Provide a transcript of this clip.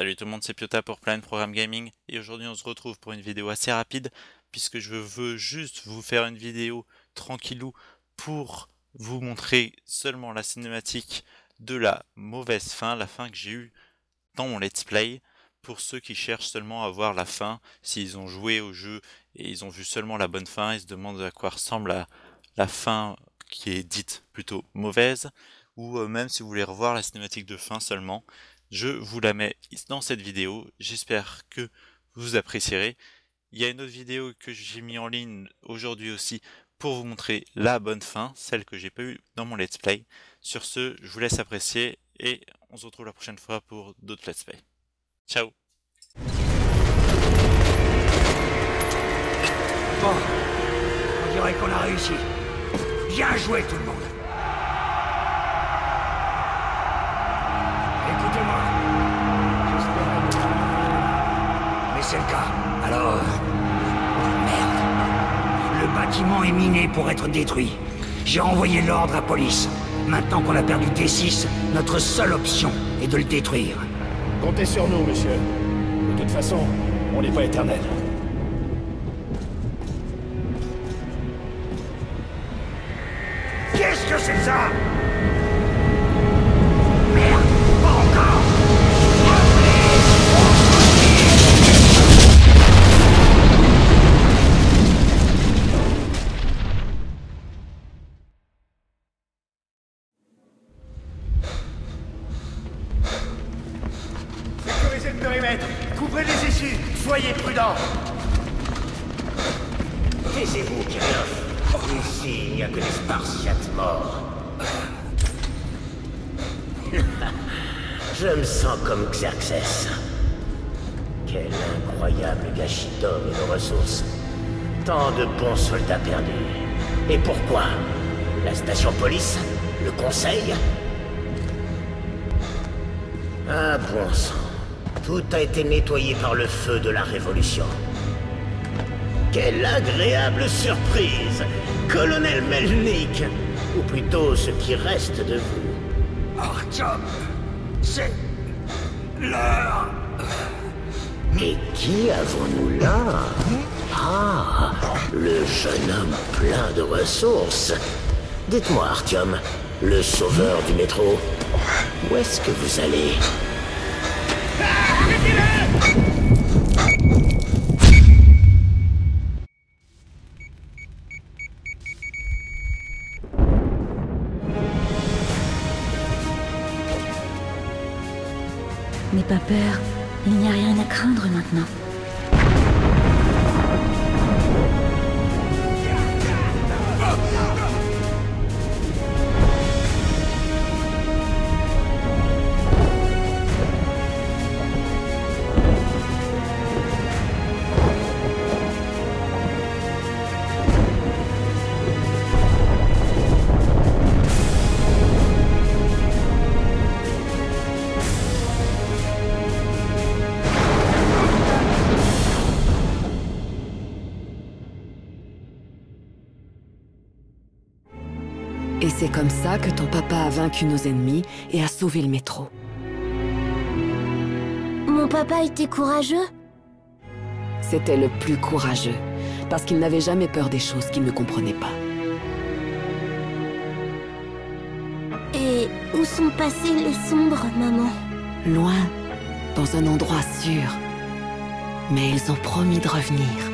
Salut tout le monde, c'est Piota pour PlayandProgram Gaming et aujourd'hui on se retrouve pour une vidéo assez rapide puisque je veux juste vous faire une vidéo tranquillou pour vous montrer seulement la cinématique de la mauvaise fin, la fin que j'ai eue dans mon let's play. Pour ceux qui cherchent seulement à voir la fin, s'ils ont joué au jeu et ils ont vu seulement la bonne fin, ils se demandent à quoi ressemble la fin qui est dite plutôt mauvaise, ou même si vous voulez revoir la cinématique de fin seulement, je vous la mets dans cette vidéo, j'espère que vous apprécierez. Il y a une autre vidéo que j'ai mis en ligne aujourd'hui aussi pour vous montrer la bonne fin, celle que j'ai pas eue dans mon let's play. Sur ce, je vous laisse apprécier et on se retrouve la prochaine fois pour d'autres let's play. Ciao. Bon, on dirait qu'on a réussi. Bien joué tout le monde. Écoutez-moi. Mais c'est le cas. Alors... merde. Le bâtiment est miné pour être détruit. J'ai envoyé l'ordre à la police. Maintenant qu'on a perdu T6, notre seule option est de le détruire. Comptez sur nous, monsieur. De toute façon, on n'est pas éternel. Qu'est-ce que c'est ça? Soyez prudent. Taisez-vous, Kirov. Ici, il n'y a que des Spartiates morts. Je me sens comme Xerxes. Quel incroyable gâchis d'hommes et de ressources. Tant de bons soldats perdus. Et pourquoi? La station police? Le conseil? Ah, bon sang. Tout a été nettoyé par le feu de la Révolution. Quelle agréable surprise, Colonel Melnik, ou plutôt ce qui reste de vous. Artyom, c'est... l'heure. Mais qui avons-nous là? Ah, le jeune homme plein de ressources. Dites-moi, Artyom, le sauveur du métro, où est-ce que vous allez? N'aie pas peur, il n'y a rien à craindre maintenant. Et c'est comme ça que ton papa a vaincu nos ennemis et a sauvé le métro. Mon papa était courageux? C'était le plus courageux, parce qu'il n'avait jamais peur des choses qu'il ne comprenait pas. Et où sont passés les sombres, maman? Loin, dans un endroit sûr. Mais ils ont promis de revenir.